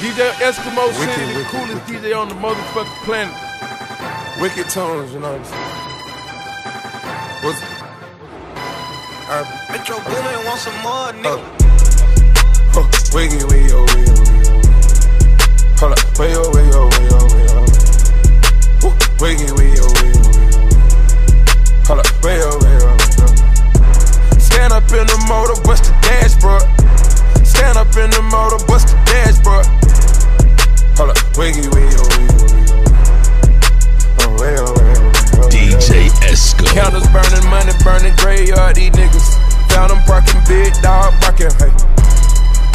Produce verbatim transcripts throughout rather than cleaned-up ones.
D J Eskimo City, the coolest D J on the motherfucking planet. Wicked Tones, you know what I'm saying? What's uh, Metro Boomin' want some more, nigga. Uh, huh, Wicked, way yo, way yo, way yo. Hold up, way yo, way yo, way yo, way yo. Woo, Wicked, way yo, way yo, way yo. Hold up, way yo, way yo, way yo. Stand up in the motor, bust the dashboard. Stand up in the motor, bust the dashboard. Hold up, wiggy, wiggy, wiggy. D J Eskimo. Counters burning money, burning graveyard. These niggas found them barking, big dog barking. Hey,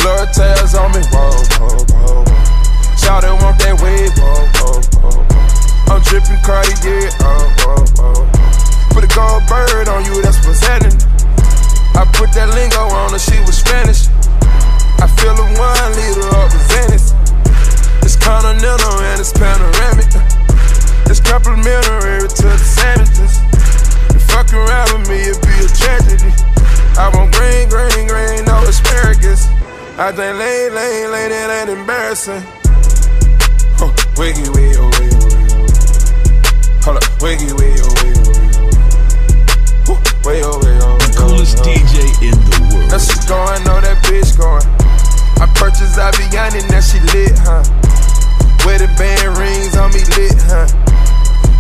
blood tails on me. Whoa, whoa, whoa, whoa. Shout out, want that wave. Whoa, whoa, whoa, whoa. I'm dripping Cardi, yeah. Oh, whoa, whoa. Put a gold bird on you, that's what's happening. I put that lingo on her, she was Spanish. I feel a wine leader up in Venice. It's continental and it's panoramic. It's complimentary to the savages. If fuck around with me, it'd be a tragedy. I want green, green, green, no asparagus. I think lane, lane, lane, it ain't embarrassing. Huh, wiggy, wiggy, oh, wiggy, oh. Hold up, wiggy, wiggy, oh, wiggy, oh. Wiggy, oh, wiggy, oh. The coolest D J in the world. That's just going, know that bitch going. I purchased Aviani, now she lit, huh? Wedding band rings on me lit, huh?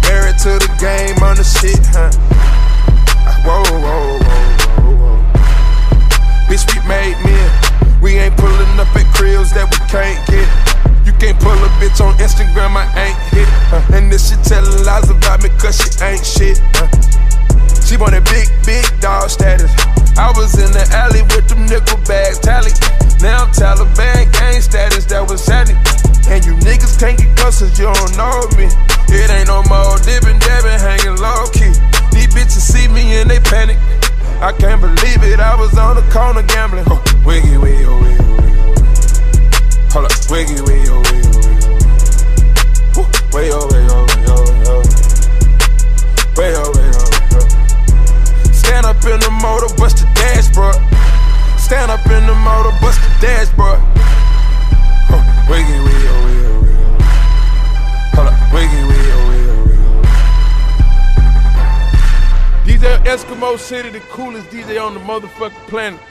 Married to the game on the shit, huh? Whoa, whoa, whoa, whoa, whoa. Bitch, we made men. We ain't pulling up at cribs that we can't get. You can't pull a bitch on Instagram, I ain't hit, huh? And this shit telling lies about me cause she ain't shit, huh? She want that big, big dog status. I was in the alley with them nickel bags, tally. Now I'm Taliban gang status, that was static. And you niggas can't get cussed cause you don't know me. It ain't no more dippin', dabbin', hangin' low key. These bitches see me and they panic. I can't believe it, I was on the corner gambling. Oh, wiggy, wiggy, oh, wiggy, oh. Hold up, wiggy, wiggy, oh, wiggy, oh. Wiggy, oh, wiggy, oh, wiggy, oh, wiggy, oh. Stand up in the motor, bust the dashboard. Stand up in the motor, bust the dashboard. Huh, wiggy, wiggy, oh, wiggy, oh, wiggy, oh. Hold up, wiggy, wiggy, oh, wiggy, oh, wiggy, oh. D J Eskimo City, the coolest D J on the motherfucking planet.